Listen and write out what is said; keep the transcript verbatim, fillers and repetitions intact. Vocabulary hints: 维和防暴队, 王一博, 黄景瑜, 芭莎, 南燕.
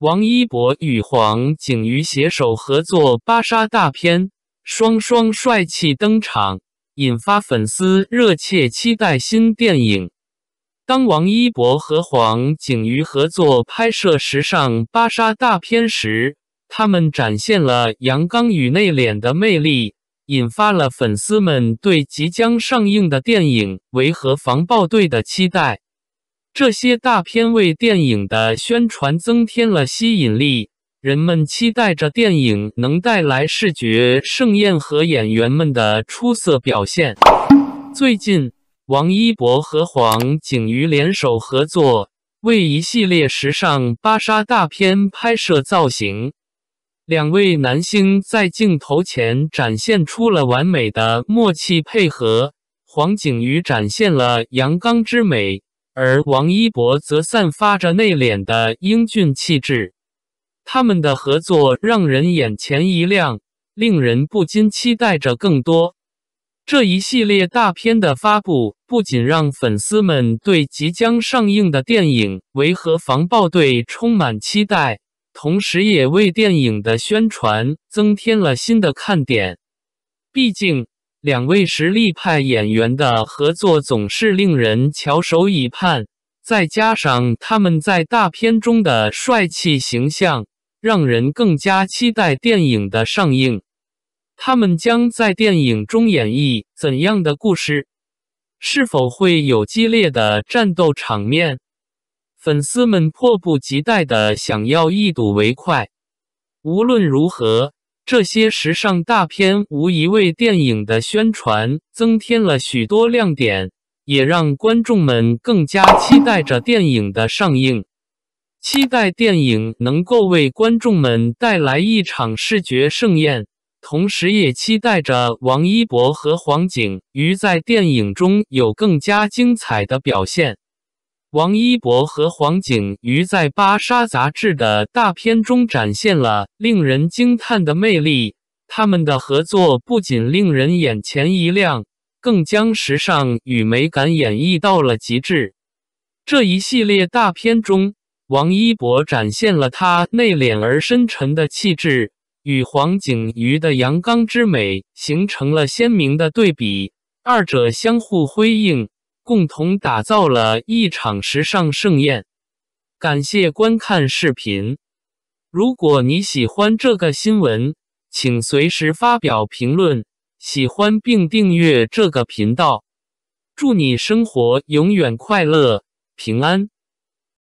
王一博与黄景瑜携手合作芭莎大片，双双帅气登场，引发粉丝热切期待新电影。当王一博和黄景瑜合作拍摄时尚芭莎大片时，他们展现了阳刚与内敛的魅力，引发了粉丝们对即将上映的电影《维和防暴队》的期待。这些大片为电影的宣传增添了吸引力，人们期待着电影能带来视觉盛宴和演员们的出色表现。最近，王一博和黄景瑜联手合作，为一系列时尚芭莎大片拍摄造型。两位男星在镜头前展现出了完美的默契配合，黄景瑜展现了阳刚之美，而王一博则散发着内敛的英俊气质。他们的合作让人眼前一亮，令人不禁期待着更多。这一系列大片的发布，不仅让粉丝们对即将上映的电影《维和防暴队》充满期待，同时也为电影的宣传增添了新的看点。毕竟，两位实力派演员的合作总是令人翘首以盼，再加上他们在大片中的帅气形象，让人更加期待电影的上映。他们将在电影中演绎怎样的故事？是否会有激烈的战斗场面？粉丝们迫不及待地想要一睹为快。无论如何，这些时尚大片无疑为电影的宣传增添了许多亮点，也让观众们更加期待着电影的上映。期待电影能够为观众们带来一场视觉盛宴，同时也期待着王一博和黄景瑜在电影中有更加精彩的表现。王一博和黄景瑜在《芭莎》杂志的大片中展现了令人惊叹的魅力，他们的合作不仅令人眼前一亮，更将时尚与美感演绎到了极致。这一系列大片中，王一博展现了他内敛而深沉的气质，与黄景瑜的阳刚之美形成了鲜明的对比，二者相互辉映，共同打造了一场时尚盛宴。感谢观看视频。如果你喜欢这个新闻，请随时发表评论，喜欢并订阅这个频道。祝你生活永远快乐、平安。